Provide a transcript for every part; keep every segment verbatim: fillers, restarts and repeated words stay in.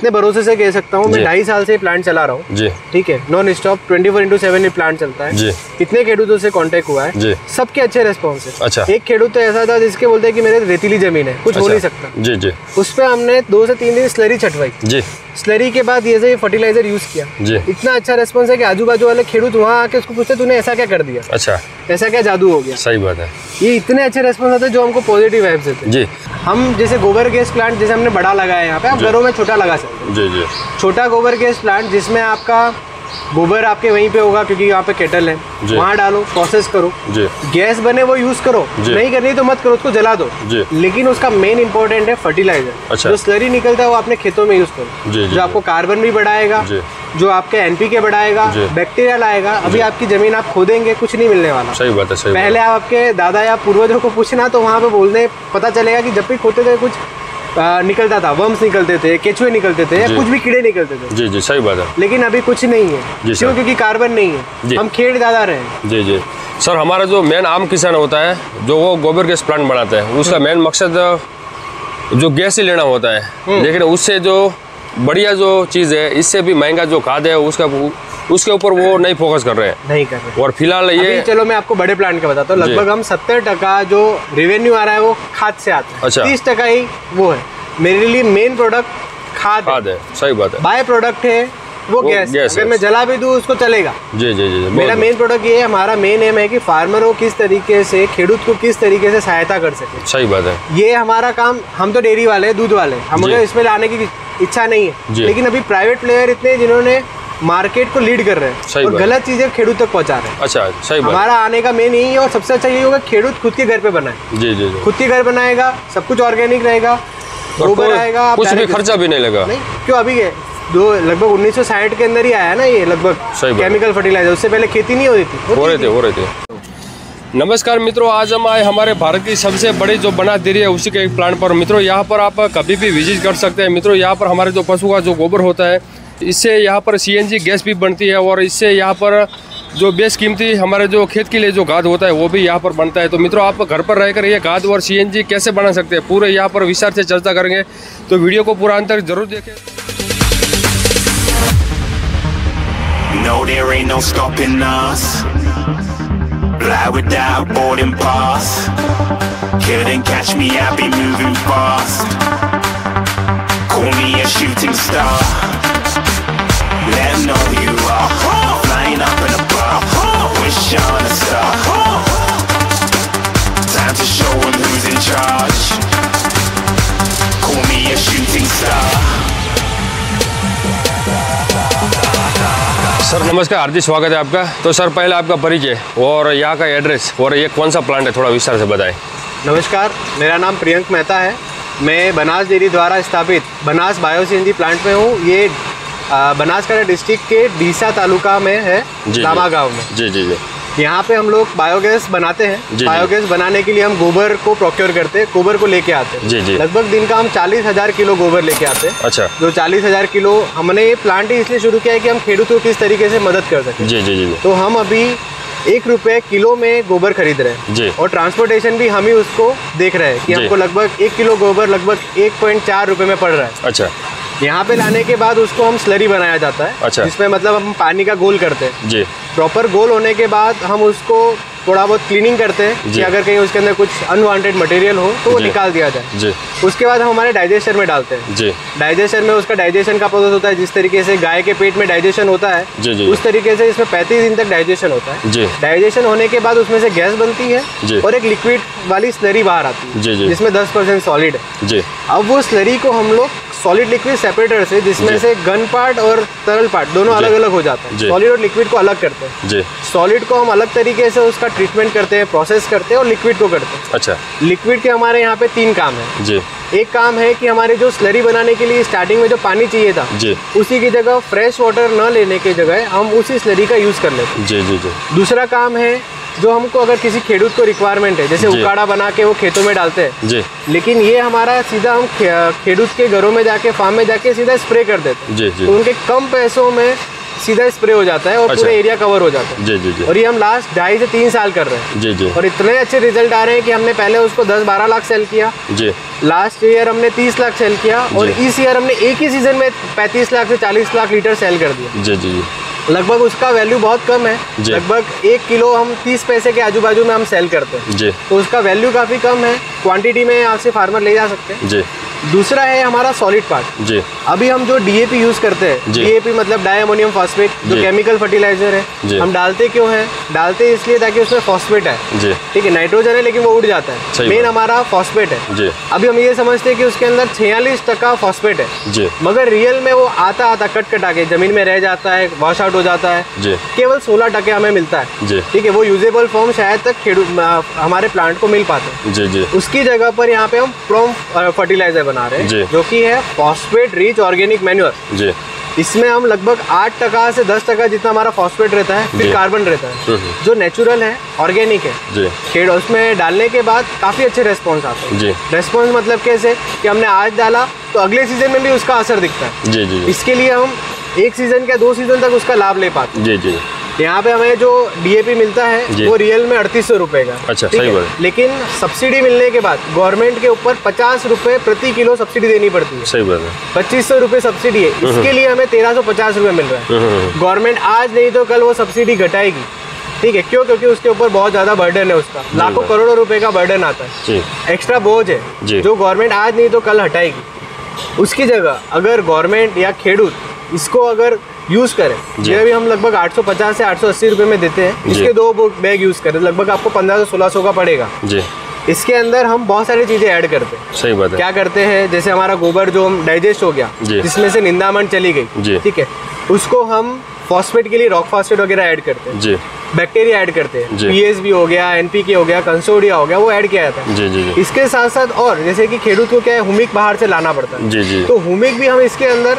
इतने भरोसे से कह सकता हूँ मैं ढाई साल से प्लांट चला रहा हूँ जी, ठीक है, non stop twenty four into seven ये प्लांट चलता है जी। कितने खेडूतों से कांटेक्ट हुआ है जी, सबके अच्छे रेस्पॉन्स है। अच्छा। एक खेडूत तो ऐसा था जिसके बोलते हैं कि मेरे रेतीली जमीन है, कुछ अच्छा, हो नहीं सकता जी जी। उस पर हमने दो से तीन दिन स्लरी छटवाई जी, स्लरी के बाद ये फर्टिलाइजर यूज किया जी। इतना अच्छा रेस्पॉन्स है कि आजू बाजू वाले खेडूत वहाँ आके उसको पूछते तूने ऐसा क्या कर दिया, अच्छा ऐसा क्या जादू हो गया। सही बात है, ये इतने अच्छे रेस्पॉन्स होते हैं जो हमको पॉजिटिव वाइब्स देते हैं जी। हम जैसे गोबर गैस प्लांट जैसे हमने बड़ा लगाया है यहाँ पे, आप घरों में छोटा लगा सकते हैं जी जी। छोटा गोबर गैस प्लांट जिसमें आपका गोबर आपके वहीं पे होगा क्योंकि यहाँ पे केटल है, वहाँ डालो, प्रोसेस करो जी, गैस बने वो यूज करो, नहीं करनी तो मत करो, उसको जला दो जी। लेकिन उसका मेन इंपॉर्टेंट है फर्टिलाइजर। अच्छा। जो स्लरी निकलता है वो अपने खेतों में यूज करो जी, जो जी, आपको कार्बन भी बढ़ाएगा, जो आपके एनपीके बढ़ाएगा, बैक्टीरिया लाएगा। अभी आपकी जमीन आप खोदेंगे कुछ नहीं मिलने वाला। सही बात है, सही। पहले आप आपके दादा या पूर्वजों को पूछना तो वहाँ पे बोलने पता चलेगा कि जब भी खोदते थे कुछ आ, निकलता था, वर्म्स निकलते थे, केचुए निकलते थे, कुछ भी कीड़े निकलते थे जी जी। सही बात है, लेकिन अभी कुछ नहीं है जी, क्यों? क्योंकि कार्बन नहीं है, हम खेड़ दादा रहे हैं जी जी। सर हमारा जो मेन आम किसान होता है जो वो गोबर गैस प्लांट बनाते हैं, उसका मेन मकसद जो गैस ही लेना होता है, लेकिन उससे जो बढ़िया जो चीज़ है, इससे भी महंगा जो खाद है उसका उसके ऊपर वो नहीं फोकस कर रहे हैं, नहीं कर रहे। और फिलहाल ये चलो मैं आपको बड़े प्लांट का बताता हूँ, लगभग हम सत्तर टका जो रेवेन्यू आ रहा है वो खाद से आता है। अच्छा। तीस टका ही वो है, मेरे लिए मेन प्रोडक्ट खाद खाद है, है। सही बात है, बाय प्रोडक्ट है वो, वो गैस, गैस अगर मैं जला भी दूँ उसको चलेगा जी जी जी। मेरा मेन प्रोडक्ट ये है, हमारा मेन एम है कि फार्मर को किस तरीके से, खेडूत को किस तरीके से सहायता कर सके। सही बात है, ये हमारा काम। हम तो डेयरी वाले, दूध वाले, हमें इसमें लाने की इच्छा नहीं है, लेकिन अभी प्राइवेट प्लेयर इतने जिन्होंने मार्केट को लीड कर रहे हैं और गलत चीजें खेडूत तक पहुंचा रहे हैं। अच्छा, सही बात। हमारा आने का मेन यही है और सबसे अच्छा यही होगा खेडूत खुद के घर पे बनाए जी जी, खुद के घर बनाएगा, सब कुछ ऑर्गेनिक रहेगा, गोबर आएगा, कुछ भी खर्चा भी नहीं लगा। नहीं, क्यों अभी दो लगभग उन्नीस सौ साठ के अंदर ही आया ना ये लगभग केमिकल फर्टिलाइजर, उससे पहले खेती नहीं हो रही थी, हो रहे थे हो रहे थे। नमस्कार मित्रों, आज हम आए हमारे भारत की सबसे बड़ी जो बनास डेयरी है उसी के एक प्लांट पर। मित्रों यहाँ पर आप कभी भी विजिट कर सकते हैं। मित्रों यहाँ पर हमारे जो पशु का जो गोबर होता है इससे यहाँ पर सी एन जी गैस भी बनती है, और इससे यहाँ पर जो बेशकीमती हमारे जो खेत के लिए जो खाद होता है वो भी यहाँ पर बनता है। तो मित्रों आप घर पर रहकर ये खाद और सी एन जी कैसे बना सकते हैं पूरे यहाँ पर विस्तार से चर्चा करेंगे, तो वीडियो को पूरा अंत तक जरूर देखें। No, there ain't no stopping us. Fly without boarding pass. Couldn't catch me, I'll be moving fast. Call me a shooting star. Let 'em know who you are. Flying up in a bar. Wish on a star. Time to show 'em who's in charge. Call me a shooting star. Sir नमस्कार, हार्दिक स्वागत है आपका। तो sir पहले आपका परिचय और यहाँ का एड्रेस और ये कौन सा प्लांट है थोड़ा विस्तार से बताएं। नमस्कार, मेरा नाम प्रियंक मेहता है, मैं बनास डेयरी द्वारा स्थापित Banas bio C N G plant में हूँ। ये बनासकड़ा डिस्ट्रिक्ट के डीसा तालुका में है, लामा गाँव में जी जी जी। यहाँ पे हम लोग बायोगैस बनाते हैं। बायोगैस बनाने के लिए हम गोबर को प्रोक्योर करते हैं, गोबर को लेके आते हैं। लगभग दिन का हम चालीस हजार किलो गोबर लेके आते हैं। अच्छा। जो चालीस हजार किलो हमने ये प्लांट ही इसलिए शुरू किया है कि हम खेडूतों को किस तरीके से मदद कर सकें जी जी जी। तो हम अभी एक रुपये किलो में गोबर खरीद रहे हैं और ट्रांसपोर्टेशन भी हम ही उसको देख रहे हैं कि हमको लगभग एक किलो गोबर लगभग एक पॉइंट चार रुपये में पड़ रहा है। अच्छा। यहाँ पे लाने के बाद उसको हम स्लरी बनाया जाता है। अच्छा। जिसमें मतलब हम पानी का गोल करते हैं जी। प्रॉपर गोल होने के बाद हम उसको थोड़ा बहुत क्लीनिंग करते हैं कि अगर कहीं उसके अंदर कुछ अनवांटेड मटेरियल हो तो वो निकाल दिया जाए जी। उसके बाद हम हमारे डाइजेस्टर में डालते हैं जी। डाइजेस्टर में उसका डाइजेशन का प्रोसेस होता है, जिस तरीके से गाय के पेट में डाइजेशन होता है जी जी। उस तरीके से इसमें पैंतीस दिन तक डाइजेशन होता है जी। डाइजेशन होने के बाद उसमें से गैस बनती है और एक लिक्विड वाली स्लरी बाहर आती है जिसमें दस परसेंट सॉलिड है जी। अब वो स्लरी को हम लोग सॉलिड लिक्विड सेपरेटर से, जिसमें से गन पार्ट और तरल पार्ट दोनों अलग अलग हो जाता है, सॉलिड और लिक्विड को अलग करते हैं। सॉलिड को हम अलग तरीके से उसका ट्रीटमेंट करते हैं, प्रोसेस करते हैं और लिक्विड को करते हैं। अच्छा। लिक्विड के हमारे यहाँ पे तीन काम है जी। एक काम है कि हमारे जो स्लरी बनाने के लिए स्टार्टिंग में जो पानी चाहिए था जी, उसी की जगह फ्रेश वाटर न लेने की जगह हम उसी स्लरी का यूज कर लेते हैं जी जी जी। दूसरा काम है जो हमको अगर किसी खेडूत को रिक्वायरमेंट है, जैसे उकाड़ा बना के वो खेतों में डालते हैं जी, लेकिन ये हमारा सीधा हम खेडूत के घरों में जाके, फार्म में जाके सीधा स्प्रे कर देते हैं जी जी। तो उनके कम पैसों में सीधा स्प्रे हो जाता है और अच्छा। पूरे एरिया कवर हो जाता है। जी जी जी। और ये हम लास्ट ढाई से तीन साल कर रहे हैं। जी जी। और इतने अच्छे रिजल्ट आ रहे हैं कि हमने पहले उसको दस बारह लाख सेल किया। जी। लास्ट ईयर हमने तीस लाख सेल किया और इस ईयर हमने एक ही सीजन में पैंतीस लाख से चालीस लाख लीटर सेल कर दिया। जी जी। लगभग उसका वैल्यू बहुत कम है, लगभग एक किलो हम तीस पैसे के आजू बाजू में हम सेल करते हैं। जी। तो उसका वैल्यू काफ़ी कम है, क्वांटिटी में यहाँ से फार्मर ले जा सकते हैं। जी। दूसरा है हमारा सॉलिड पार्ट। जी। अभी हम जो डीएपी यूज करते हैं, डीएपी मतलब डाई अमोनियम फॉस्फेट, जो केमिकल फर्टिलाइजर है, हम डालते क्यों हैं? डालते हैं इसलिए ताकि उसमें फॉस्फेट है, ठीक है, नाइट्रोजन है लेकिन वो उड़ जाता है, मेन हमारा फॉस्फेट है। जी। अभी हम ये समझते हैं कि उसके अंदर छियालीस टका फॉस्फेट है। जी। मगर रियल में वो आता आता कट कटा के जमीन में रह जाता है, वॉश आउट हो जाता है, केवल सोलह टके हमें मिलता है, ठीक है, वो यूजेबल फॉर्म शायद तक हमारे प्लांट को मिल पाते हैं। उसकी जगह पर यहाँ पे हम फ्रॉम फर्टिलाइजर बना रहे हैं जो कि है फॉस्फेट रिच ऑर्गेनिक मैन्योर। इसमें हम लगभग आठ टका से दस टका जितना हमारा फॉस्फेट रहता है, फिर कार्बन रहता है जो नेचुरल है, ऑर्गेनिक है। खेड़ उसमें डालने के बाद काफी अच्छे रेस्पॉन्स आते हैं। रेस्पॉन्स मतलब कैसे कि हमने आज डाला तो अगले सीजन में भी उसका असर दिखता है। जी जी। इसके लिए हम एक सीजन या दो सीजन तक उसका लाभ ले पाते हैं। जी जी। यहाँ पे हमें जो डीएपी मिलता है वो रियल में अड़तीस सौ रुपए का। अच्छा, सही बात। लेकिन सब्सिडी मिलने के बाद गवर्नमेंट के ऊपर पचास रुपए प्रति किलो सब्सिडी देनी पड़ती है। सही बात है। पच्चीस सौ रुपए सब्सिडी है, इसके लिए हमें तेरह सौ पचास रुपए मिल रहा है। गवर्नमेंट आज नहीं तो कल वो सब्सिडी घटाएगी, ठीक है, क्यों? क्योंकि उसके ऊपर बहुत ज्यादा बर्डन है, उसका लाखों करोड़ों रुपए का बर्डन आता है, एक्स्ट्रा बोझ है जो गवर्नमेंट आज नहीं तो कल हटाएगी। उसकी जगह अगर गवर्नमेंट या खेडूत इसको अगर यूज करें, ये अभी हम लगभग आठ सौ पचास से आठ सौ अस्सी रुपए में देते हैं, इसके दो बैग यूज करें लगभग आपको पंद्रह सौ सोलह सौ का पड़ेगा। जी। इसके अंदर हम बहुत सारी चीजें ऐड करते हैं। सही बात है। क्या करते हैं? जैसे हमारा गोबर जो हम डाइजेस्ट हो गया, जिसमें से निंदामण चली गई, ठीक है, उसको हम फॉस्फेट के लिए रॉक फॉस्फेट वगैरह ऐड करते हैं, बैक्टीरिया ऐड करते हैं, पीएसबी हो गया, एनपीके हो गया, कंसोडिया हो गया, वो ऐड किया जाता है। जी जी जी। इसके साथ साथ और जैसे कि खेडूत को क्या है, हुमिक बाहर से लाना पड़ता है। जी जी। तो हुमिक भी हम इसके अंदर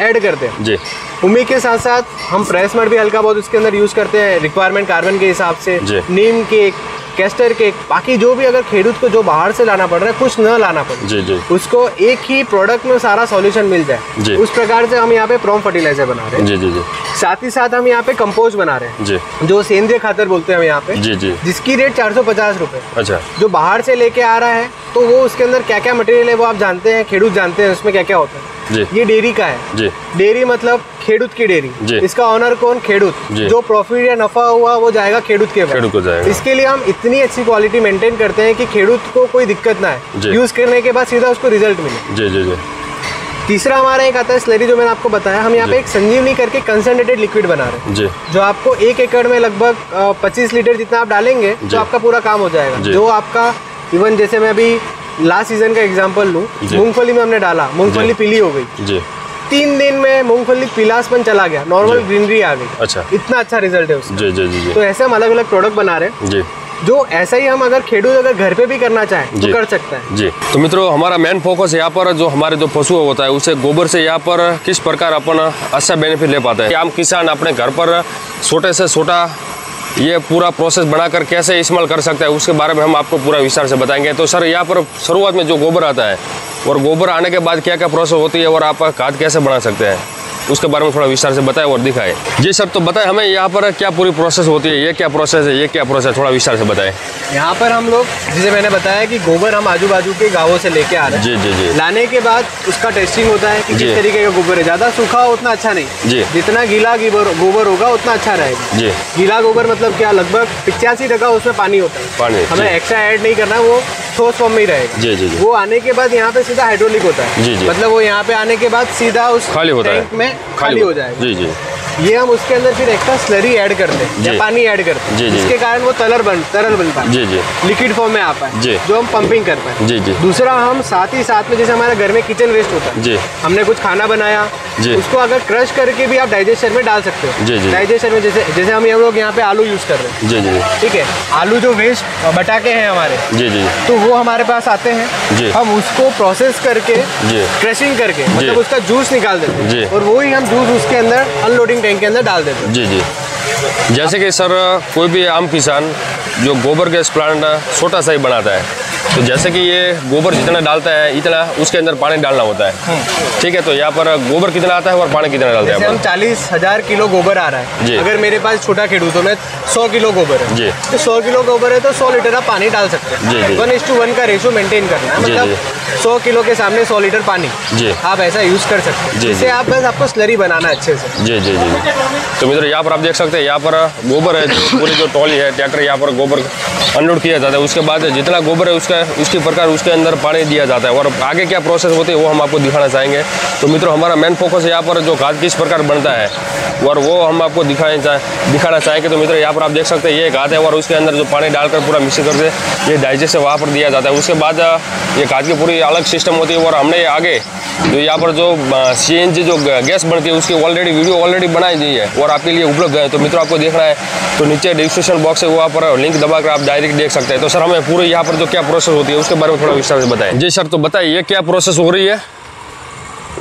ऐड करते हैं। जी। हुमिक के साथ साथ हम फ्रेश मड भी हल्का बहुत उसके अंदर यूज करते हैं, रिक्वायरमेंट कार्बन के हिसाब से, नीम केक, कैस्टर केक, बाकी जो भी अगर खेडूत को जो बाहर से लाना पड़ रहा है, कुछ न लाना पड़े। जी जी। उसको एक ही प्रोडक्ट में सारा सॉल्यूशन मिल जाए, उस प्रकार से हम यहाँ पे प्रॉम फर्टिलाइजर बना रहे हैं। जी जी जी। साथ ही साथ हम यहाँ पे कंपोस्ट बना रहे हैं। जी। जो सेंद्रीय खातर बोलते हैं हम यहाँ पे। जी जी। जिसकी रेट चार सौ पचास रुपए। अच्छा। जो बाहर से लेके आ रहा है तो वो उसके अंदर क्या क्या मटेरियल है वो आप जानते हैं, खेडूत जानते हैं उसमें क्या क्या होता है। जी। ये डेयरी का है, डेयरी मतलब खेडूत की डेयरी, इसका ऑनर कौन? खेडूत। जो प्रॉफिट या नफा हुआ वो जाएगा खेडूत के पास। इसके लिए हम इतनी अच्छी क्वालिटी मेंटेन करते हैं कि खेडूत को कोई दिक्कत ना है, यूज करने के बाद सीधा उसको रिजल्ट मिले। जी जी जी। तीसरा हमारा एक आता है स्लरी, जो मैंने आपको बताया, हम यहाँ पे एक संजीवनी करके कंसनट्रेटेड लिक्विड बना रहे हैं, जो आपको एक एकड़ में लगभग पच्चीस लीटर जितना आप डालेंगे तो आपका पूरा काम हो जाएगा। जो आपका इवन जैसे मैं अभी लास्ट सीजन का एग्जांपल लूं, मूंगफली में हमने डाला, मूंगफली पीली हो गई। जी। तीन दिन में मूंगफली पीलासपन चला गया, नॉर्मल ग्रीनरी आ गई। अच्छा। इतना अच्छा रिजल्ट है उसका। जी जी जी। तो ऐसे हम अलग अलग प्रोडक्ट बना रहे हैं। जी। जो ऐसा ही हम अगर खेडूत अगर घर पे भी करना चाहें तो कर सकता है। जी। तो मित्रों, हमारा मेन फोकस यहाँ पर जो हमारे जो पशु होता है उसे गोबर से यहाँ पर किस प्रकार अपन अच्छा बेनिफिट ले पाता है, हम किसान अपने घर पर छोटे से छोटा ये पूरा प्रोसेस बनाकर कैसे इस्तेमाल कर सकता है उसके बारे में हम आपको पूरा विस्तार से बताएंगे। तो सर, यहाँ पर शुरुआत में जो गोबर आता है और गोबर आने के बाद क्या क्या प्रोसेस होती है और आप खाद कैसे बना सकते हैं उसके बारे में थोड़ा विस्तार से बताएं और दिखाएं। जी सर, तो बताएं हमें यहाँ पर क्या पूरी प्रोसेस होती है, ये क्या प्रोसेस है, ये क्या प्रोसेस, थोड़ा विस्तार से बताएं। यहाँ पर हम लोग, जैसे मैंने बताया कि गोबर हम आजू बाजू के गाँवों से लेके आ रहे हैं। जी जी जी। लाने के बाद उसका टेस्टिंग होता है कि किस तरीके का गोबर है, ज़्यादा सूखा उतना अच्छा नहीं। जी। जितना गीला गोबर होगा उतना अच्छा रहेगा। जी। गीला गोबर मतलब क्या, लगभग पिचासी टका उसमें पानी होता है, पानी हमें एक्स्ट्रा ऐड नहीं करना, वो ठोस फॉर्म में ही रहेगा। जी जी। वो आने के बाद यहाँ पे सीधा हाइड्रोलिक होता है। जी जी। मतलब वो यहाँ पे आने के बाद सीधा उस खाली होता है, खाली हो जाएगा। जी जी। ये हम उसके अंदर फिर एक्स्ट्रा स्लरी ऐड करते हैं या पानी ऐड करते हैं, जिसके कारण वो तरल बन तरल बनता है, लिक्विड फॉर्म में आता है, जो हम पंपिंग कर पाए। जी जी। दूसरा, हम साथ ही साथ में जैसे हमारे घर में किचन वेस्ट होता है, हमने कुछ खाना बनाया, उसको अगर क्रश करके भी आप डाइजेस्टर में डाल सकते हो। डाइजेस्टर में जैसे जैसे हम लोग यहाँ पे आलू यूज कर रहे हैं, ठीक है, आलू जो वेस्ट बटाके हैं हमारे, तो वो हमारे पास आते हैं, हम उसको प्रोसेस करके क्रशिंग करके मतलब उसका जूस निकाल देते हैं और वही हम जूस उसके अंदर अनलोडिंग के अंदर डाल देते हैं। जी जी। जैसे कि सर कोई भी आम किसान जो गोबर गैस प्लांट छोटा सा ही बनाता है, तो जैसे कि ये गोबर जितना डालता है इतना उसके अंदर पानी डालना होता है, ठीक है। तो यहाँ पर गोबर कितना आता है और पानी कितना डालता है? हम चालीस हज़ार किलो गोबर आ रहा है जी। अगर मेरे पास छोटा खेडू तो मैं सौ किलो गोबर है जी, तो सौ किलो गोबर है तो सौ लीटर आप पानी डाल सकते हैं जी। वन इस टू वन का रेशो मेंटेन करना है, मतलब सौ किलो के सामने सौ लीटर पानी जी आप ऐसा यूज़ कर सकते हैं, जिससे आप बस आपको स्लरी बनाना अच्छे से जी जी जी। तो मित्रों यहाँ पर आप देख सकते हैं यहाँ पर गोबर है जो पूरी जो टॉली है ट्रैक्टर यहाँ पर गोबर अनलोड किया जाता है, उसके बाद जितना गोबर है उसका उसकी प्रकार उसके अंदर पानी दिया जाता है और आगे क्या प्रोसेस होती है वो हम आपको दिखाना चाहेंगे। तो मित्रों हमारा मेन फोकस यहाँ पर जो खाद किस प्रकार बनता है और वो हम आपको दिखाए दिखाना चाहेंगे। तो मित्रों यहाँ पर आप देख सकते हैं ये खाद है और उसके अंदर जो पानी डालकर पूरा मिक्स करके ये डाइजेस्ट वहाँ पर दिया जाता है, उसके बाद ये खाद की पूरी अलग सिस्टम होती है। और हमने आगे जो यहाँ पर जो सी एन जी जो गैस बनती है उसकी ऑलरेडी वीडियो ऑलरेडी बनाई गई है और आपके लिए उपलब्ध है, तो मित्रों आपको देखना है तो नीचे डिस्क्रिप्शन बॉक्स है वहाँ पर लिंक दबाकर आप डायरेक्ट देख सकते हैं। तो सर हमें पूरे यहाँ पर जो क्या प्रोसेस होती है उसके बारे में थोड़ा विस्तार से बताएं जी। सर तो बताइए ये क्या प्रोसेस हो रही है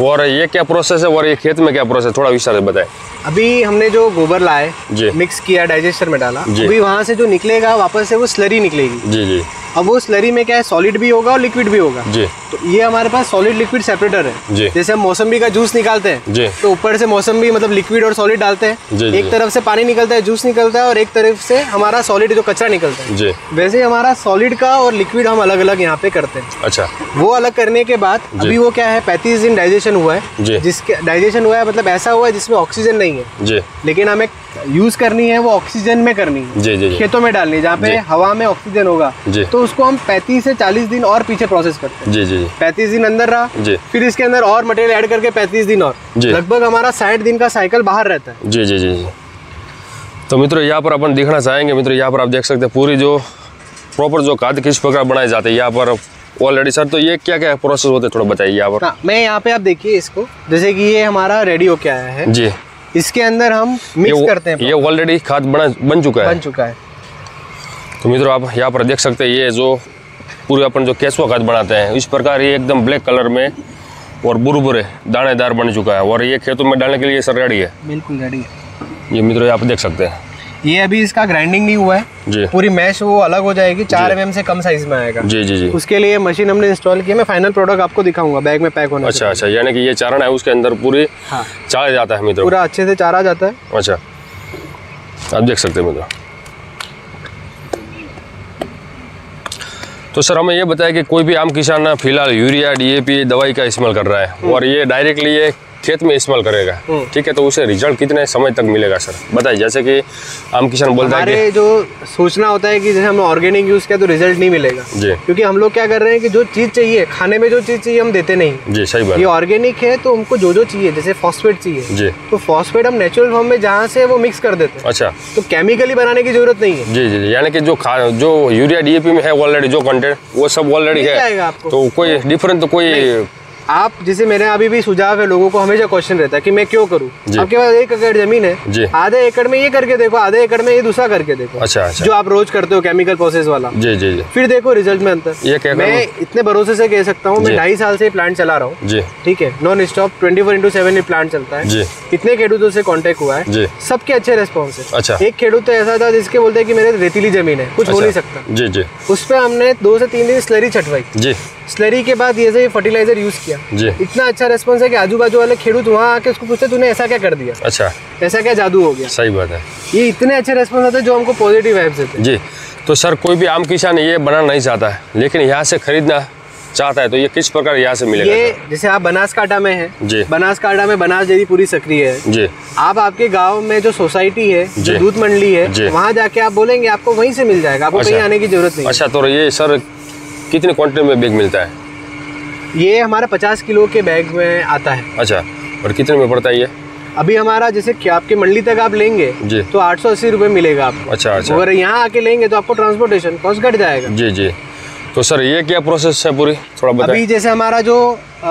और ये क्या प्रोसेस है और ये खेत में क्या प्रोसेस, थोड़ा विस्तार से बताएं। अभी हमने जो गोबर लाए जी, मिक्स किया डाइजेस्टर में डाला, अभी वहाँ से जो निकलेगा वापस से वो स्लरी निकलेगी जी जी। अब वो स्लरी में क्या है, सॉलिड भी होगा और लिक्विड भी होगा जी। तो ये हमारे पास सॉलिड लिक्विड सेपरेटर है जी। जैसे हम मौसम्बी का जूस निकालते हैं जी, तो ऊपर से मौसम्बी मतलब लिक्विड और सॉलिड डालते हैं जी, एक जी, तरफ से पानी निकलता है जूस निकलता है और एक तरफ से हमारा सॉलिड जो कचरा निकलता है जी। वैसे हमारा सॉलिड का और लिक्विड हम अलग अलग यहाँ पे करते हैं। अच्छा, वो अलग करने के बाद अभी वो क्या है पैंतीस दिन डाइजेशन हुआ है, जिसके डाइजेशन हुआ है मतलब ऐसा हुआ है जिसमें ऑक्सीजन नहीं है, लेकिन हमें यूज करनी है वो ऑक्सीजन में करनी है, खेतों में डालनी है जहाँ पे हवा में ऑक्सीजन होगा, तो उसको हम पैंतीस से चालीस दिन और पीछे प्रोसेस करते हैं जी जी। पैंतीस दिन अंदर रहा जी, फिर इसके अंदर और मटेरियल ऐड करके पैंतीस दिन और, लगभग हमारा साठ दिन का साइकिल बाहर रहता है जी जी जी। तो मित्रों यहाँ पर अपन देखना चाहेंगे, मित्रों यहाँ पर आप देख सकते हैं पूरी जो प्रॉपर जो खाद किस प्रकार बनाए जाते हैं यहाँ पर ऑलरेडी। सर तो ये क्या क्या प्रोसेस होते हैं थोड़ा बताइए यहाँ पर। मैं यहाँ पे आप देखिए इसको, जैसे कि ये हमारा रेडी होके आया है जी, इसके अंदर हम मिक्स करते हैं, ये ऑलरेडी खाद बना बन चुका है बन चुका है। तो मित्रों आप यहाँ पर देख सकते हैं ये जो पूरे अपन जो केचुआ खाद बनाते हैं इस प्रकार ये एकदम ब्लैक कलर में और बुरबुरे दानेदार बन चुका है और ये खेतों में डालने के लिए सर रेडी है, बिल्कुल रेडी है। ये मित्रों आप देख सकते हैं ये अभी इसका ग्राइंडिंग नहीं हुआ है जी, पूरी मैश वो अलग हो जाएगी, चार एम एम से कम साइज में आएगा जी जी जी। उसके लिए मशीन हमने इंस्टॉल की है, मैं फाइनल प्रोडक्ट आपको दिखाऊंगा बैग में पैक होने। अच्छा अच्छा, यानी कि ये चारण है उसके अंदर पूरी चारा जाता है मित्रों, पूरा अच्छे से चारा जाता है। अच्छा आप देख सकते हैं मित्रों। तो सर हमें ये बताया कि कोई भी आम किसान फिलहाल यूरिया डी ए पी दवाई का इस्तेमाल कर रहा है और ये डायरेक्टली ये खेत में इस्तेमाल करेगा, ठीक है, तो उसे रिजल्ट कितने समय तक मिलेगा सर बताइए। जैसे कि आम किसान बोलता है कि जो सोचना होता है कि जैसे हमने ऑर्गेनिक यूज़ किया तो रिजल्ट नहीं मिलेगा जी, क्योंकि हम लोग क्या कर रहे हैं कि जो चीज़ चाहिए खाने में जो चीज़ चाहिए हम देते नहीं जी। सही बात, ये ऑर्गेनिक है तो हमको जो जो चाहिए जैसे फॉस्फेट चाहिए जी, तो फॉस्फेट हम नेचुरल फॉर्म में जहाँ से वो मिक्स कर देते हैं। अच्छा, तो केमिकली बनाने की जरूरत नहीं है जी जी, यानी कि जो जो यूरिया डी ए पी में है ऑलरेडी जो कंटेंट वो सब ऑलरेडी है, तो कोई डिफरेंट तो कोई आप जैसे मैंने अभी भी सुझाव है लोगों को, हमेशा क्वेश्चन रहता है कि मैं क्यों करूँ, आपके पास एक एकड़ जमीन है, आधे एकड़ में ये करके देखो आधे एकड़ में ये दूसरा करके देखो। अच्छा, अच्छा। जो आप रोज करते हो केमिकल प्रोसेस वाला जी जी जी, फिर देखो रिजल्ट में अंतर। मैं इतने भरोसे से कह सकता हूँ, मैं ढाई साल से प्लांट चला रहा हूँ, ठीक है, non stop twenty four into seven plant चलता है, इतने खेडूतों से कॉन्टेक्ट हुआ है, सबके अच्छे रेस्पॉन्स है। अच्छा, एक खेडूत तो ऐसा था जिसके बोलते की मेरे रेतीली जमीन है कुछ हो नहीं सकता जी जी, उस पर हमने दो से तीन दिन स्लरी छटवाई जी, स्लरी के बाद ये फर्टिलाइजर यूज किया जी, इतना अच्छा रेस्पॉन्स है कि आजू बाजू वाले खेडूत वहाँ आके उसको पूछते तूने ऐसा क्या कर दिया। अच्छा, ऐसा क्या जादू हो गया। सही बात है, ये इतने अच्छे रेस्पॉन्स आते हैं जो हमको पॉजिटिव वाइब्स देते हैं जी। तो सर कोई भी आम किसान ये बनाना नहीं चाहता है लेकिन यहाँ से खरीदना चाहता है तो ये किस प्रकार यहाँ से मिलेगा? ये जैसे आप बनासकाठा में है जी, बनासकाठा में बनास डेयरी पूरी सक्रिय है जी, आप आपके गांव में जो सोसाइटी है जो दूध मंडली है वहाँ जाके आप बोलेंगे आपको वहीं से मिल जाएगा, आपको कहीं आने की जरूरत नहीं। अच्छा, तो ये सर कितने क्वांटिटी में बैग मिलता है? ये हमारा पचास किलो के बैग में आता है। अच्छा, और कितने में पड़ता है ये? अभी हमारा जैसे कि आपके मंडली तक आप लेंगे जी, तो आठ सौ अस्सी रुपये मिलेगा आपको। अच्छा अच्छा, अगर यहाँ आके लेंगे तो आपको ट्रांसपोर्टेशन कॉस्ट घट जाएगा जी जी। तो सर ये क्या प्रोसेस है पूरी थोड़ा बताइए। अभी जैसे हमारा जो आ,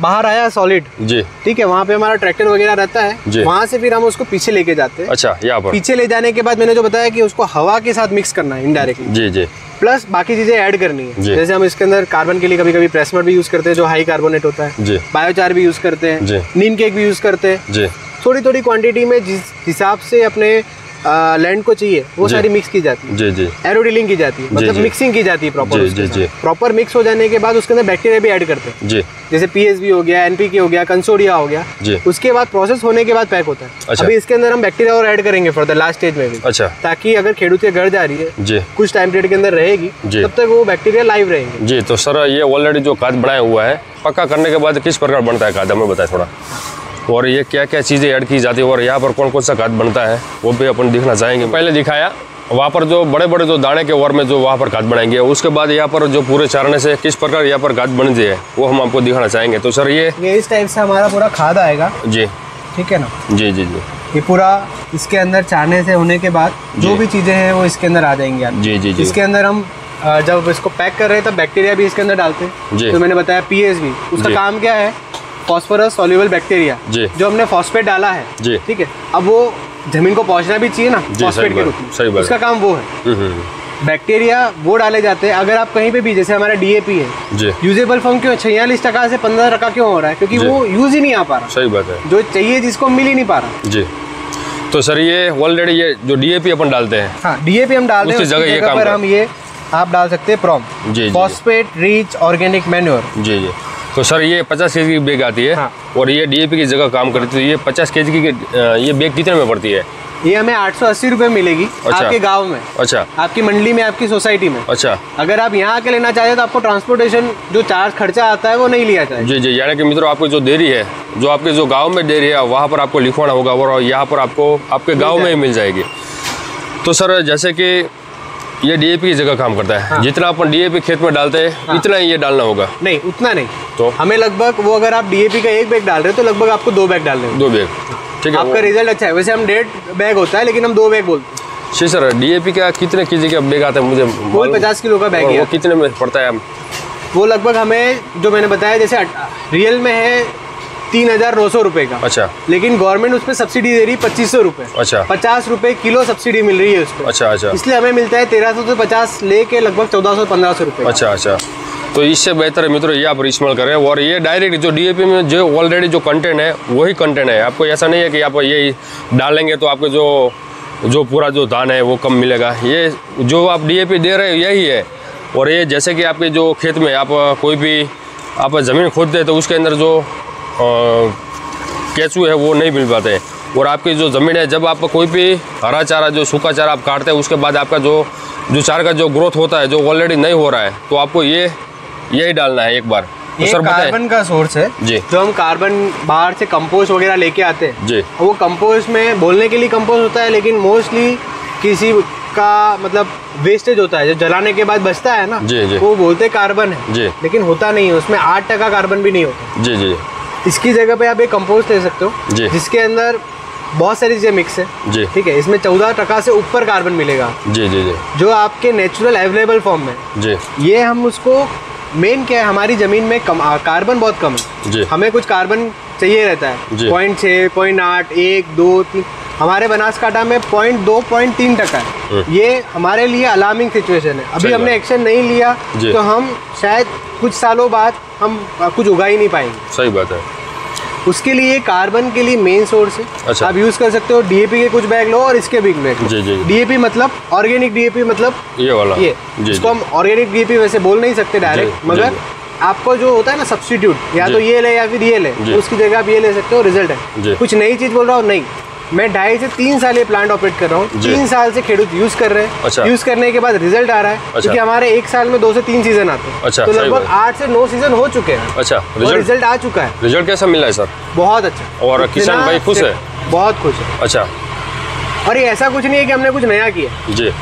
बाहर आया सॉलिड जी, ठीक है, वहाँ पे हमारा ट्रैक्टर वगैरह रहता है, वहाँ से फिर हम उसको पीछे लेके जाते हैं। अच्छा, यहाँ पर पीछे ले जाने के बाद मैंने जो बताया कि उसको हवा के साथ मिक्स करना है इनडायरेक्टली जी जी, प्लस बाकी चीजें ऐड करनी है, जैसे हम इसके अंदर कार्बन के लिए कभी कभी प्रेसमर भी यूज करते हैं जो हाई कार्बोनेट होता है, बायोचार भी यूज करते हैं, नीम केक भी यूज करते हैं, थोड़ी थोड़ी क्वांटिटी में जिस हिसाब से अपने लैंड को चाहिए वो सारी मिक्स की जाती है, जी जी एरोडिलिंग की जाती है, मतलब मिक्सिंग की जाती है प्रॉपर। प्रॉपर मिक्स हो जाने के बाद उसके अंदर बैक्टीरिया भी ऐड करते हैं, जी जैसे पीएसबी हो गया, एनपीके हो गया, कंसोडिया हो गया। उसके बाद प्रोसेस होने के बाद पैक होता है। अच्छा। अभी इसके अंदर हम बैक्टीरिया और ऐड करेंगे फॉर द लास्ट स्टेज में भी। अच्छा। ताकि अगर खेडू के घर जा रही है कुछ टाइम पीरियड के अंदर रहेगी, तब तक वो बैक्टीरिया लाइव रहेंगे। जी तो सर ये ऑलरेडी जो खाद बनाया हुआ है पक्का करने के बाद किस प्रकार बनता है खाद हमें बताए थोड़ा, और ये क्या क्या चीज़ें ऐड की जाती है और यहाँ पर कौन कौन सा खाद बनता है वो भी अपन दिखना चाहेंगे। पहले दिखाया वहाँ पर जो बड़े बड़े जो दाने के ओर में जो वहाँ पर खाद बनाएंगे, उसके बाद यहाँ पर जो पूरे चारने से किस प्रकार यहाँ पर खाद बनती है वो हम आपको दिखाना चाहेंगे। तो सर ये ये इस टाइप से हमारा पूरा खाद आएगा, जी ठीक है ना, जी जी जी ये पूरा इसके अंदर चारने से होने के बाद जो भी चीज़ें हैं वो इसके अंदर आ जाएंगी। जी जी जी इसके अंदर हम जब इसको पैक कर रहे हैं तब बैक्टीरिया भी इसके अंदर डालते हैं। तो मैंने बताया पीएसबी, उसका काम क्या है, फॉस्फोरस सॉल्युबल बैक्टीरिया, जो हमने फॉस्फेट डाला है, ठीक है, अब वो जमीन को पहुंचना भी चाहिए ना फॉस्फेट के रूप में, उसका काम वो है। बैक्टीरिया वो डाले जाते हैं। अगर आप कहीं पे भी, जैसे हमारा डीएपी है, यूजेबल फॉर्म क्यों छियालीस टका से पंद्रह टका क्यों हो रहा है, क्योंकि वो यूज ही नहीं आ पा रहा। सही बात है, जो चाहिए जिसको मिल ही नहीं पा रहा। जी तो सर ये ऑलरेडी ये जो डीएपी अपन डालते हैं, डीएपी हम डालते हैं, हम ये आप डाल सकते हैं PROM phosphate rich organic manure. जी जी तो सर ये पचास केजी की बैग आती है। हाँ। और ये डीएपी की जगह काम करती है। ये पचास केजी की ये बैग कितने में पड़ती है? ये हमें आठ सौ अस्सी रुपये मिलेगी। अच्छा। आपके गांव में, अच्छा आपकी मंडली में, आपकी सोसाइटी में। अच्छा। अगर आप यहाँ आके लेना चाहते तो आपको ट्रांसपोर्टेशन जो चार्ज खर्चा आता है वो नहीं लिया जाए। जी जी यानी कि मित्रों आपको जो डेयरी है, जो आपके जो गाँव में डेयरी है वहाँ पर आपको लिखवाना होगा और यहाँ पर आपको आपके गाँव में ही मिल जाएगी। तो सर जैसे कि ये डीएपी की जगह काम करता है। हाँ। जितना अपन डीएपी खेत में डालते हैं, हाँ। इतना ही ये डालना होगा? नहीं, उतना नहीं। तो हमें लगभग वो, अगर आप डीएपी का एक बैग डाल रहे हो तो लगभग आपको दो बैग डालने होंगे। दो बैग, ठीक है। आपका रिजल्ट अच्छा है। वैसे हम डेढ़ बैग होता है लेकिन हम दो बैग बोलते हैं। जी सर डीएपी का कितने केजी का बैग आता है? मुझे पचास किलो का बैग है। कितने में पड़ता है? वो लगभग हमें जो मैंने बताया जैसे रियल में है तीन हजार नौ सौ रुपए का। अच्छा। लेकिन गवर्नमेंट उसपे सब्सिडी दे रही है पच्चीस सौ रुपए। अच्छा। पचास रुपए किलो सब्सिडी मिल रही है उसको। अच्छा अच्छा। इसलिए हमें मिलता है तेरह सौ से पचास लेके लगभग चौदह सौ पंद्रह सौ रुपए। अच्छा अच्छा। तो इससे बेहतर है मित्रों ये आप इस्तेमाल करें, और ये डायरेक्ट जो डीएपी में जो ऑलरेडी जो कंटेंट है वही कंटेंट है। आपको ऐसा नहीं है कि आप ये डालेंगे तो आपको जो जो पूरा जो धान है वो कम मिलेगा। ये जो आप डीएपी दे रहे हो यही है। और ये जैसे कि आपके जो खेत में आप कोई भी आप ज़मीन खोदते हैं तो उसके अंदर जो केचू है वो नहीं मिल पाते, और आपकी जो ज़मीन है जब आप कोई भी हरा चारा जो सूखा चारा आप काटते हैं उसके बाद आपका जो जो चारा का जो ग्रोथ होता है जो ऑलरेडी नहीं हो रहा है तो आपको ये यही डालना है एक बार। तो ये सर कार्बन का सोर्स है जी, जो हम कार्बन बाहर से कंपोस्ट वगैरह लेके आते हैं जी। वो कंपोस्ट में बोलने के लिए कंपोस्ट होता है लेकिन मोस्टली किसी का मतलब वेस्टेज होता है जो जलाने के बाद बचता है ना, जी जी वो बोलते कार्बन है जी, लेकिन होता नहीं है। उसमें आठ टका कार्बन भी नहीं होता। जी जी इसकी जगह पे आप एक कंपोस्ट ले सकते हो जिसके अंदर बहुत सारी चीज़ें मिक्स है जी, ठीक है। इसमें चौदह टका से ऊपर कार्बन मिलेगा जी जी जी, जो आपके नेचुरल अवेलेबल फॉर्म में जी। ये हम उसको मेन क्या है, हमारी ज़मीन में कम कार्बन बहुत कम है जी। हमें कुछ कार्बन चाहिए रहता है पॉइंट छः, पॉइंट आठ, एक, दो, तीन। हमारे बनासकाठा में पॉइंट दो, पॉइंट तीन टका है। ये हमारे लिए अलार्मिंग सिचुएशन है। अभी हमने एक्शन नहीं लिया तो हम शायद कुछ सालों बाद हम कुछ उगा ही नहीं पाएंगे। सही बात है। उसके लिए कार्बन के लिए मेन सोर्स है। अच्छा। आप यूज कर सकते हो डीएपी के कुछ बैग लो और इसके भी बैग। जी जी। डीएपी मतलब ऑर्गेनिक डीएपी, मतलब ये वाला ये जी, इसको हम ऑर्गेनिक डीएपी वैसे बोल नहीं सकते डायरेक्ट, मगर जी, आपको जो होता है ना सब्स्टिट्यूट, या तो ये ले या फिर ये ले, उसकी जगह आप ये ले सकते हो। रिजल्ट है कुछ नई चीज बोल रहा हूँ नहीं, मैं ढाई से तीन साल ये प्लांट ऑपरेट कर रहा हूँ, तीन साल से खेडूत यूज कर रहे हैं। अच्छा। यूज करने के बाद रिजल्ट आ रहा है। अच्छा। क्योंकि हमारे एक साल में दो से तीन सीजन आते हैं। अच्छा, तो लगभग आठ से नौ सीजन हो चुके हैं। अच्छा, रिजल्ट, रिजल्ट आ चुका है। रिजल्ट कैसा मिला है सर? बहुत अच्छा। और किसान भाई खुश है? बहुत खुश है। अच्छा। और ये ऐसा कुछ नहीं है कि हमने कुछ नया किया जी,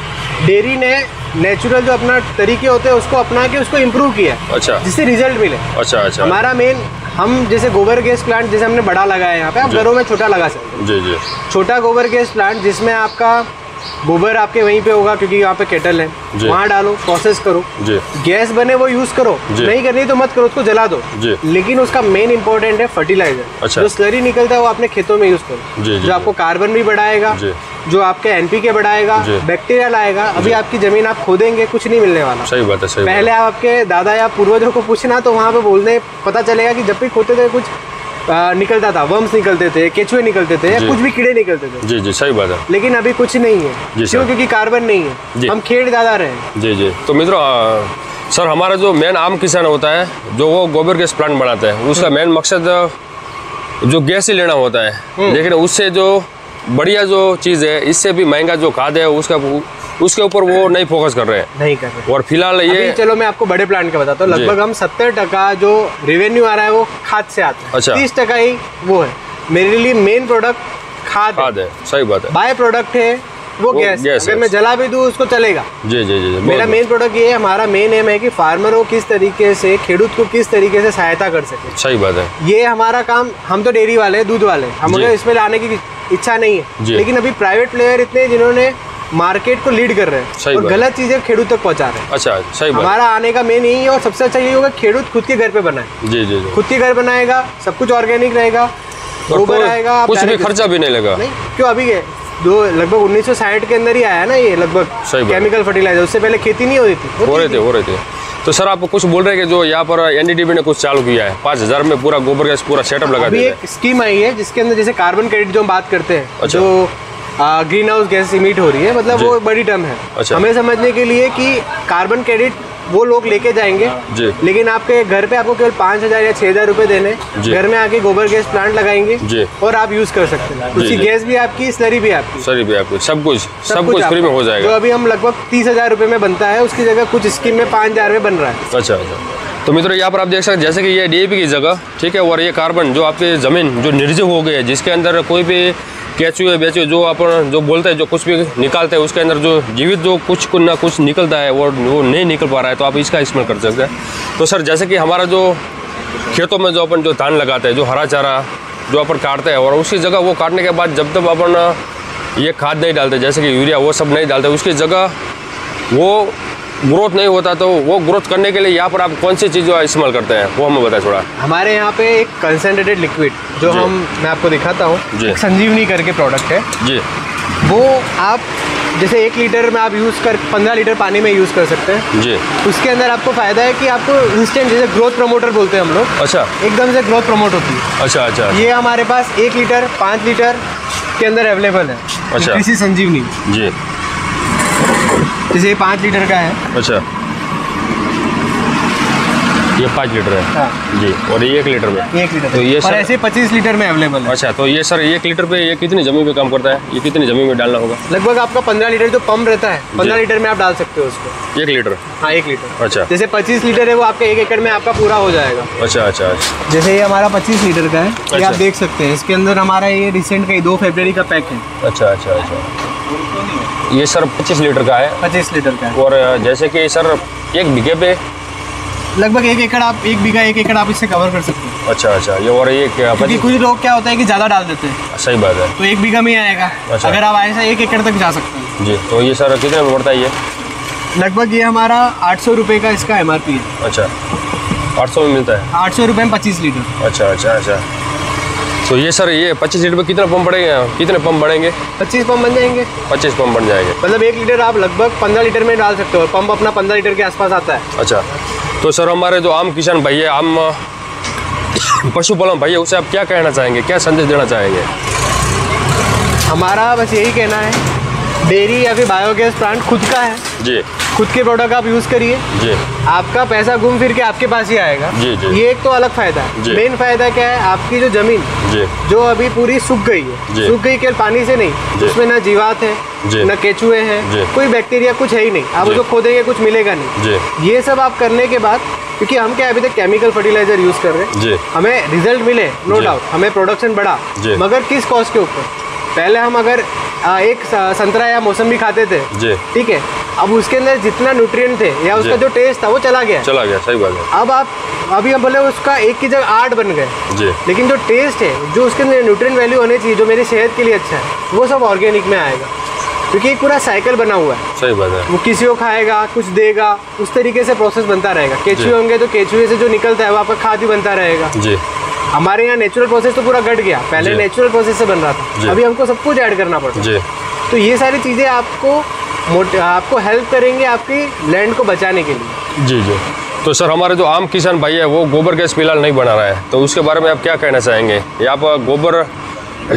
डेयरी ने नेचुरल जो अपना तरीके होते हैं उसको अपना के उसको इम्प्रूव किया। अच्छा। जिससे रिजल्ट मिले। अच्छा अच्छा। हमारा मेन, हम जैसे गोबर गैस प्लांट जैसे हमने बड़ा लगाया है यहाँ पे, आप घरों में छोटा लगा सकते। जी जी। छोटा गोबर गैस प्लांट जिसमें आपका गोबर आपके वहीं पे होगा क्योंकि यहाँ पे केटल है, वहाँ डालो, प्रोसेस करो, गैस बने वो यूज करो, नहीं करनी तो मत करो, उसको जला दो। लेकिन उसका मेन इम्पोर्टेंट है फर्टिलाइजर। अच्छा। जो स्लरी निकलता है वो अपने खेतों में यूज करो, जो जी, आपको कार्बन भी बढ़ाएगा, जो आपके एनपीके बढ़ाएगा, बैक्टीरिया लाएगा। अभी आपकी जमीन आप खोदेंगे कुछ नहीं मिलने वाला। सही बात है। सही पहले बात। आप आपके दादा या पूर्वजों को पूछना तो वहाँ पे बोलने पता चलेगा कि जब भी खोदते थे कुछ निकलता था, वर्म्स निकलते थे, केचुए निकलते थे, कुछ भी कीड़े निकलते थे। जी जी सही बात है। लेकिन अभी कुछ नहीं है, क्यों? क्योंकि कार्बन नहीं है, हम खेत ज्यादा रहे। जी जी। तो मित्रों सर हमारा जो मेन आम किसान होता है जो वो गोबर गैस प्लांट बनाते हैं, उसका मेन मकसद जो गैस ही लेना होता है, लेकिन उससे जो बढ़िया जो चीज़ है, इससे भी महंगा जो खाद है उसका उसके ऊपर वो नहीं फोकस कर रहे हैं, नहीं कर रहे। और फिलहाल ये चलो मैं आपको बड़े प्लांट का बताता हूँ। लगभग हम सत्तर टका जो रेवेन्यू आ रहा है वो खाद से आता है। अच्छा। तीस टका ही वो है, मेरे लिए मेन प्रोडक्ट खाद खाद है। सही बात है। बाय प्रोडक्ट है वो गैस, अगर मैं जला भी दूं उसको चलेगा। जी जी जी। मेरा मेन प्रोडक्ट ये है, हमारा मेन एम है कि फार्मर को किस तरीके से, खेडूत को किस तरीके से सहायता कर सके। सही बात है। ये हमारा काम। हम तो डेयरी वाले, दूध वाले, हमें इसमें लाने की इच्छा नहीं है, लेकिन अभी प्राइवेट प्लेयर इतने जिन्होंने मार्केट को लीड कर रहे हैं और गलत चीजें खेडूत तक पहुंचा रहे हैं। अच्छा सही बात। हमारा आने का मेन यही है, और सबसे अच्छा यही होगा खेडूत खुद के घर पे बनाए। जी जी। खुद के घर बनाएगा, सब कुछ ऑर्गेनिक रहेगा, गोबर आएगा, कुछ भी खर्चा भी नहीं लगा। क्यों? अभी दो लगभग उन्नीस सौ साठ के अंदर ही आया ना ये लगभग केमिकल फर्टिलाइजर, उससे पहले खेती नहीं हो रही थी। हो रही थी हो रही थी। तो सर आप कुछ बोल रहे हैं कि जो यहाँ पर एनडीटीबी ने कुछ चालू किया है, पाँच हज़ार में पूरा गोबर गैस पूरा सेटअप लगा दिया है। एक स्कीम आई है जिसके अंदर जैसे कार्बन क्रेडिट जो हम बात करते हैं, जो ग्रीन हाउस गैस इमिट हो रही है, मतलब वो बड़ी टर्म है। अच्छा। हमें समझने के लिए कि कार्बन क्रेडिट वो लोग लेके जाएंगे, लेकिन आपके घर पे आपको केवल पाँच हज़ार या छः हज़ार रुपये देने, घर में आके गोबर गैस प्लांट लगाएंगे और आप यूज़ कर सकते हैं। उसकी गैस भी आपकी, स्लरी भी आपकी, स्लरी भी आपकी, सब कुछ सब कुछ फ्री में हो जाएगा। जो अभी हम लगभग तीस हज़ार रुपये में बनता है, उसकी जगह कुछ स्कीम में पाँच हज़ार में बन रहा है। अच्छा अच्छा। तो मित्रों यहाँ पर आप देख सकते हैं जैसे कि ये डीएपी की जगह, ठीक है, और ये कार्बन जो आपकी ज़मीन जो निर्जीव हो गई है, जिसके अंदर कोई भी केचुए बेचुए जो अपन जो बोलते हैं जो कुछ भी निकालते हैं, उसके अंदर जो जीवित जो कुछ कुछ ना कुछ निकलता है और वो नहीं निकल पा रहा है, तो आप इसका इस्तेमाल कर सकते हैं। तो सर जैसे कि हमारा जो खेतों में जो अपन जो धान लगाते हैं, जो हरा चारा जो अपन काटते हैं, और उसकी जगह वो काटने के बाद जब तक अपन ये खाद नहीं डालते जैसे कि यूरिया वो सब नहीं डालते, उसकी जगह वो ग्रोथ नहीं होता, तो वो ग्रोथ करने के लिए यहाँ पर आप कौन सी चीज़ जो इस्तेमाल करते हैं वो हमें बताएं थोड़ा। हमारे यहाँ पे एक कंसनट्रेटेड लिक्विड जो हम मैं आपको दिखाता हूँ, संजीवनी करके प्रोडक्ट है जी। वो आप जैसे एक लीटर में आप यूज़ कर पंद्रह लीटर पानी में यूज़ कर सकते हैं जी। उसके अंदर आपको फ़ायदा है कि आपको इंस्टेंट, जैसे ग्रोथ प्रमोटर बोलते हैं हम लोग। अच्छा। एकदम से ग्रोथ प्रमोट होती है। अच्छा अच्छा। ये हमारे पास एक लीटर पाँच लीटर के अंदर अवेलेबल है। अच्छा। कृषि संजीवनी जी, जैसे ये पाँच लीटर का है। अच्छा। ये पाँच लीटर है। हाँ। जी। और ये एक लीटर में एक लीटर तो ये सर... ऐसे पच्चीस लीटर में अवेलेबल है। अच्छा। तो ये सर एक लीटर पे ये कितनी जमीन पे काम करता है, ये कितनी जमीन में डालना होगा? लगभग आपका पंद्रह लीटर जो पंप रहता है, पंद्रह लीटर में आप डाल सकते हो उसको, एक लीटर। हाँ एक लीटर। अच्छा। जैसे पच्चीस लीटर है वो आपका एक एकड़ में आपका पूरा हो जाएगा। अच्छा अच्छा। जैसे ये हमारा पच्चीस लीटर का है, ये आप देख सकते हैं। इसके अंदर हमारा ये रिसेंट का दो फरवरी का पैक है। अच्छा अच्छा अच्छा। ये सर पच्चीस लीटर का है। पच्चीस लीटर का है। और जैसे कि सर एक बीघे पे लगभग एक एकड़ आप एक बीघा एक एकड़ आप इससे कवर कर सकते हैं। अच्छा अच्छा। ये और ये क्या क्योंकि कुछ लोग क्या होता है कि ज़्यादा डाल देते हैं। सही बात है। तो एक बीघा में ही आएगा। अच्छा। अगर आप ऐसा एक एकड़ तक जा सकते हैं जी। तो ये सर कितने में पड़ता है? ये लगभग ये हमारा आठ सौ रुपये का इसका एम आर पी है। अच्छा। आठ सौ में मिलता है। आठ सौ रुपये में पच्चीस लीटर। अच्छा अच्छा अच्छा। तो ये सर ये पच्चीस लीटर पे कितना पंप बढ़ेगा, कितने पंप बढ़ेंगे? पच्चीस पंप बन जाएंगे। पच्चीस पंप बन जाएंगे, मतलब एक लीटर आप लगभग पंद्रह लीटर में डाल सकते हो। पंप अपना पंद्रह लीटर के आसपास आता है। अच्छा। तो सर हमारे जो आम किसान भाई है, आम पशुपालन भाई है, उसे आप क्या कहना चाहेंगे, क्या संदेश देना चाहेंगे? हमारा बस यही कहना है, डेयरी या फिर बायोगैस प्लांट खुद का है जी, खुद के प्रोडक्ट आप यूज़ करिए जी, आपका पैसा घूम फिर के आपके पास ही आएगा जी जी। ये एक तो अलग फ़ायदा है। मेन फ़ायदा क्या है, आपकी जो ज़मीन जो अभी पूरी सूख गई है, सूख गई केवल पानी से नहीं, उसमें ना जीवात है ना केचुए हैं, कोई बैक्टीरिया कुछ है ही नहीं। आप उसको खोदेंगे कुछ मिलेगा नहीं। ये सब आप करने के बाद, क्योंकि हम क्या अभी तक केमिकल फर्टिलाइजर यूज़ कर रहे हैं, हमें रिजल्ट मिले नो डाउट, हमें प्रोडक्शन बढ़ा, मगर किस कॉस्ट के ऊपर? पहले हम अगर एक संतरा या मौसमी खाते थे ठीक है, अब उसके अंदर जितना न्यूट्रिएंट थे या उसका जो टेस्ट था वो चला गया चला गया। सही बात है। अब आप अभी हम बोले उसका एक की जगह आठ बन गए, लेकिन जो टेस्ट है, जो उसके अंदर न्यूट्रिएंट वैल्यू होने चाहिए, जो मेरी सेहत के लिए अच्छा है, वो सब ऑर्गेनिक में आएगा, क्योंकि एक पूरा साइकिल बना हुआ है। सही बात है। वो किसी को खाएगा, कुछ देगा, उस तरीके से प्रोसेस बनता रहेगा। केचुए होंगे तो केचुए से जो निकलता है वो आपका खाद ही बनता रहेगा। हमारे यहाँ नेचुरल प्रोसेस तो पूरा घट गया, पहले नेचुरल प्रोसेस से बन रहा था, अभी हमको सब कुछ ऐड करना पड़ता है। तो ये सारी चीज़ें आपको आपको हेल्प करेंगे आपकी लैंड को बचाने के लिए। जी जी। तो सर हमारे जो आम किसान भाई है वो गोबर गैस फिलहाल नहीं बना रहा है, तो उसके बारे में आप क्या कहना चाहेंगे? या आप गोबर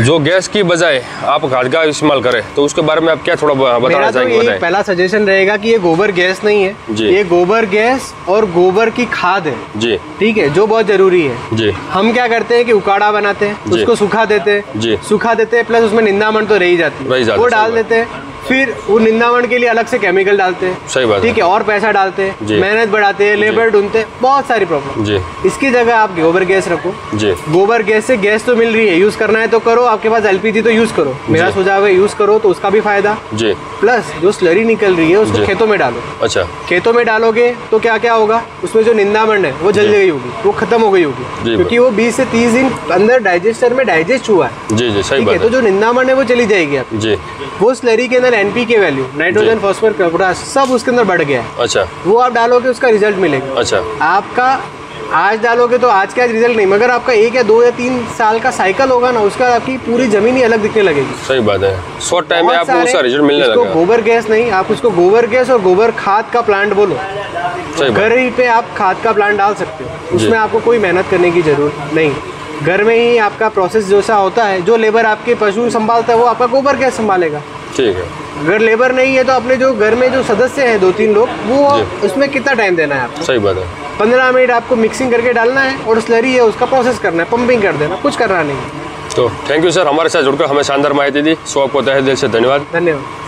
जो गैस की बजाय आप खाद का इस्तेमाल करें, तो उसके बारे में आप क्या थोड़ा बताना चाहेंगे? मेरा तो पहला सजेशन रहेगा कि ये गोबर गैस नहीं है जी, ये गोबर गैस और गोबर की खाद है जी, ठीक है, जो बहुत जरूरी है जी। हम क्या करते हैं कि उकाड़ा बनाते हैं, उसको सुखा देते हैं, सुखा देते हैं प्लस उसमें निंदामण तो रही जाती है, वो डाल देते हैं, फिर वो निंदामण के लिए अलग से केमिकल डालते हैं, सही बात, ठीक है, और पैसा डालते हैं, मेहनत बढ़ाते हैं, लेबर ढूंढते हैं, बहुत सारी प्रॉब्लम जी। इसकी जगह आप गोबर गैस रखो जी, गोबर गैस से गैस तो मिल रही है, यूज करना है तो करो, आपके पास एलपीजी तो यूज करो, मेरा सुझाव है यूज करो, तो उसका भी फायदा जी। प्लस जो स्लरी निकल रही है उसको खेतों में डालो, अच्छा, खेतों में डालोगे तो क्या क्या होगा, उसमें जो निंदामण है वो जल गई होगी, वो खत्म हो गई होगी, क्योंकि वो बीस से तीस दिन अंदर डाइजेस्टर में डाइजेस्ट हुआ है जी, ठीक है, तो जो निंदामण है वो चली जाएगी आप जी। वो स्लरी के अंदर NPK value, nitrogen phosphor potash सब उसके अंदर बढ़ गया है, अच्छा, वो आप डालोगे उसका रिजल्ट मिलेगा, अच्छा, आपका आज डालोगे तो आज का रिजल्ट नहीं, मगर आपका एक या दो या तीन साल का साइकिल होगा ना, उसका आपकी पूरी जमीन ही अलग दिखने लगेगी, सही बात है, शॉर्ट टाइम में आपको उसका रिजल्ट मिलने लगेगा। गोबर गैस नहीं, आप उसको गोबर गैस और गोबर खाद का प्लांट बोलो, घर ही पे आप खाद का प्लांट डाल सकते हो, उसमें आपको कोई मेहनत करने की जरूरत नहीं, घर में ही आपका प्रोसेस जैसा होता है, जो लेबर आपके पशु संभालता है वो आपका गोबर गैस संभालेगा, ठीक है, अगर लेबर नहीं है तो अपने जो घर में जो सदस्य हैं दो तीन लोग, वो उसमें कितना टाइम देना है आपको, सही बात है, पंद्रह मिनट आपको मिक्सिंग करके डालना है, और स्लरी है उसका प्रोसेस करना है, पंपिंग कर देना, कुछ करना नहीं। तो थैंक यू सर, हमारे साथ जुड़कर हमें शानदार माहिती दी, सो आपको तहे दिल से धन्यवाद। धन्यवाद।